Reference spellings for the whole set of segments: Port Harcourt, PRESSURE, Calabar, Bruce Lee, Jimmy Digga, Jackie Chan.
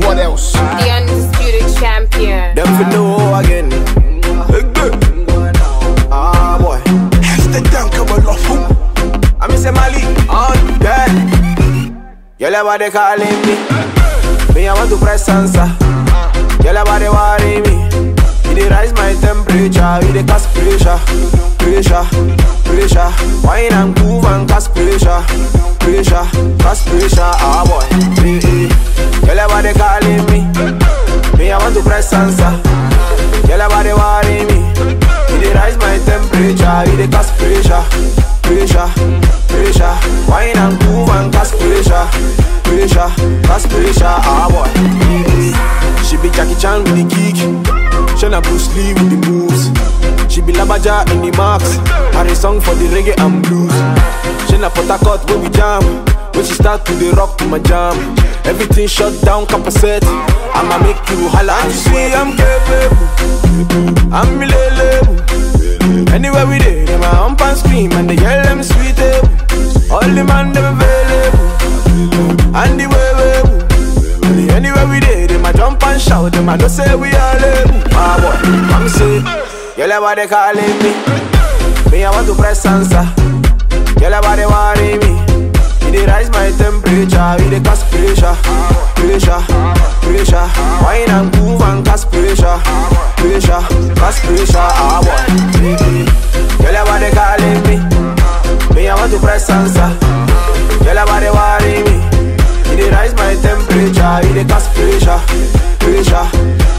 What else? The undisputed champion. Them for no again. Ah boy. Has the dunk of a lawful? I miss a Mali on dead. You never they calling me. Me, I want to press answer. You never they worry me. It rise my temperature. It cast pressure. Pressure. Pressure. Wine and groove and cast pressure. Pressure, cast pressure, ah boy. Girl, everybody calling me. Me, I want to press answer. Girl, everybody worry me. It rise my temperature. It cast pressure, pressure, pressure. Wine and groove and cast pressure, pressure, cast pressure, ah boy. She be Jackie Chan with the kick. Shana Bruce Lee with the moves. She be Labaja in the marks. Had a song for the reggae and blues. She na Port Harcourt where we jam. When she start to the rock to my jam, everything shut down, capacity. I'ma make you holla and you see I'm capable, I'm relatable. Anywhere we dey, they my hump and scream and they yell them sweet able. All the man them available and the way. Anywhere we dey, they my jump and shout. Them I know say we are able. My boy, I'm say, you like what they calling me. Me I want to press answer. Girl, everybody worry me. It rise my temperature. It cast pressure, pressure, pressure. Wine and groove and cast pressure, pressure, cast pressure. Ah boy, girl, everybody calling me. Me, I want to press answer. Girl, everybody worry me. It rise my temperature. It cast pressure, pressure,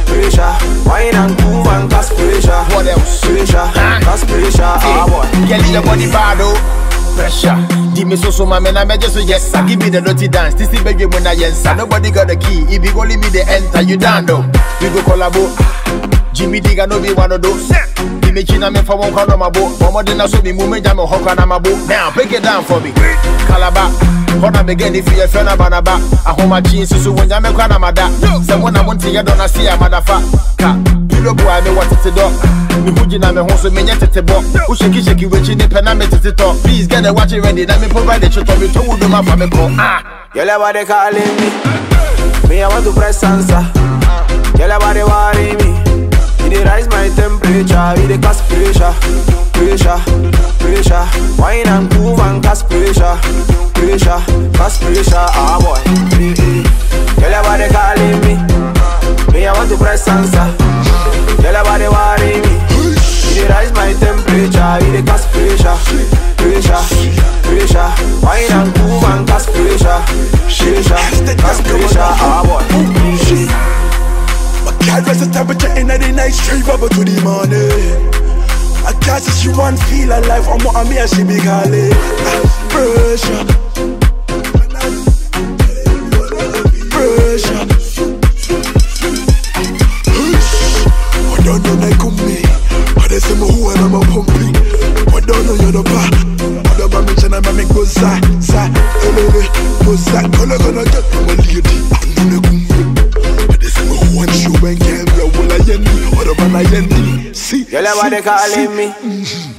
pressure. Wine and groove and cast pressure. What else? Pressure, cast pressure. Ah boy, girl, your body bad oh. Pressure. Give me so my man, I mean, just so yes, sir. Give me the dirty dance. This is begging when I answer. Nobody got the key. If you only me the enter, you down though. We go collabo. Jimmy Digga no be one of those. He make you me for one call on my boat. One more than I saw me moving down my hook on my boat. Now break it down for me. Calabar. When I begin if you feel about a back, I hold my jeans so when you make one of my dad. Someone I want to get on, I see a motherfucker. You look why I want to do. You put in a home so many at the book. Who shake you with you depend on me to talk. Please get a watch it ready. Let me provide the truth of you to my family. Ah, you never they calling me. Me, I want to press answer. You never they worry me. It rise my temperature. It cast pressure, pressure, pressure. Wine and groove and cast pressure. Pressure, cast pressure, ah boy. Girl, everybody calling me. Me, I want to press answer. Girl, everybody worry me. It rise my temperature. It cast pressure, pressure, pressure. Wine and groove and cast pressure, pressure, cast pressure, ah boy. I raise the temperature in the night, straight up to the morning. I can't see she want feel alive, I'm more me and she be calling. Pressure, pressure. I don't know they come me, but they say me who and I'm a pumping. I don't know you're the bar, I don't know me and I'm a make go sa sa, elevate go sa. Gonna get from a lady, I'm gonna come. When you and Gabriel will I end me, or the man I end me. See, you're never calling me.